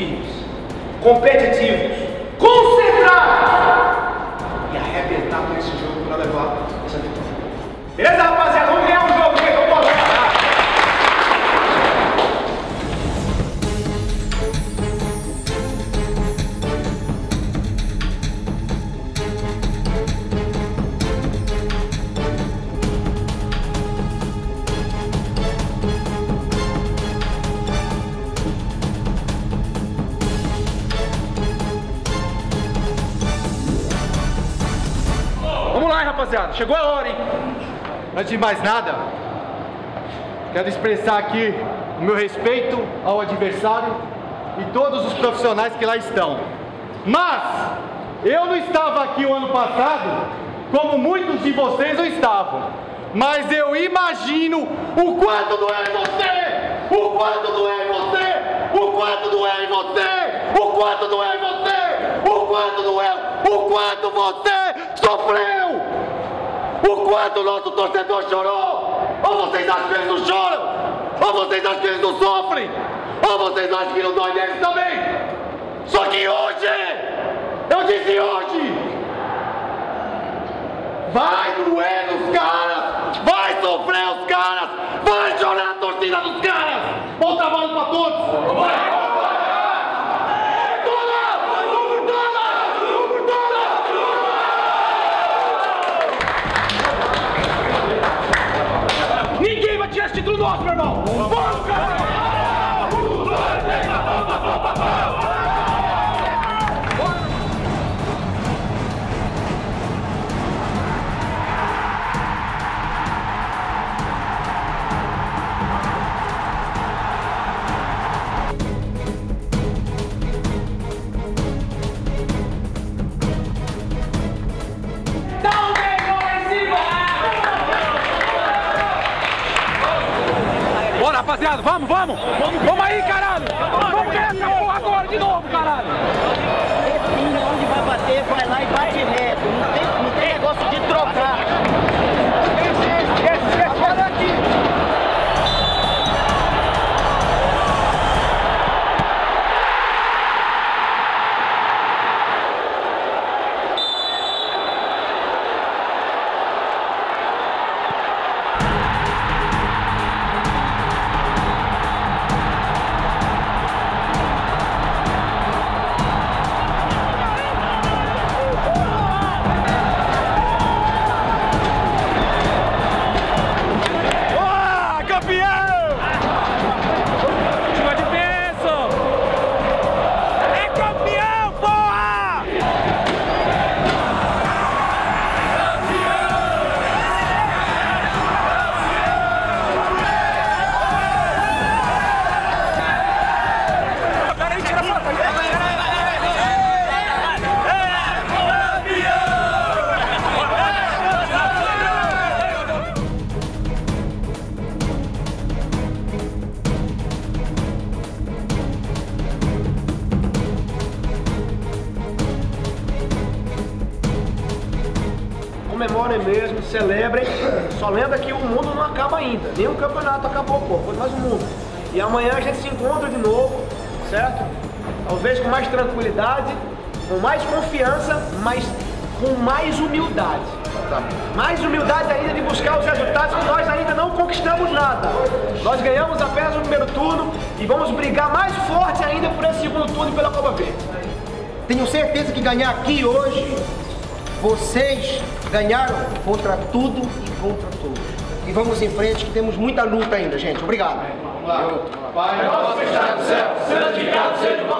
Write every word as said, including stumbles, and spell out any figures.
firmes, competitivos, concentrados e arrebentar por esse jogo para levar essa vitória. Beleza, rapaziada? Vamos ganhar um jogo aqui, vamos lá. Rapaziada, chegou a hora, hein? Antes de mais nada, quero expressar aqui o meu respeito ao adversário e todos os profissionais que lá estão. Mas eu não estava aqui o ano passado, como muitos de vocês não estavam. Mas eu imagino o quanto doer em você, o quanto doer em você, o quanto doer em você, o quanto doer em você, o quanto doer, o quanto você sofreu. O quanto o nosso torcedor chorou! Ou vocês acham que eles não choram? Ou vocês acham que eles não sofrem? Ou vocês acham que não dói deles também? Só que hoje, eu disse hoje, vai doer nos caras, vai sofrer os caras, vai chorar a torcida dos caras! Bom trabalho pra todos! Vai. Título nosso, meu irmão! Vamos, cara! Um, dois, três, pá, pá, pá, pá, pá, pá. Rapaziada, vamos, vamos! Vamos aí, caralho! Vamos ganhar essa porra agora de novo, caralho! Defina onde vai bater, vai lá e bate reto. Não tem, não tem negócio de trocar. Agora aqui! Comemorem mesmo, celebrem, só lembra que o mundo não acaba ainda, nenhum campeonato acabou, pô, foi mais o mundo. E amanhã a gente se encontra de novo, certo? Talvez com mais tranquilidade, com mais confiança, mas com mais humildade. Tá? Mais humildade ainda de buscar os resultados, que nós ainda não conquistamos nada. Nós ganhamos apenas o primeiro turno e vamos brigar mais forte ainda por esse segundo turno e pela Copa Verde. Tenho certeza que ganhar aqui hoje, vocês ganharam contra tudo e contra todos. E vamos em frente, que temos muita luta ainda, gente. Obrigado. Vamos lá. Pai nosso que estás no céu, santificado seja o vosso nome.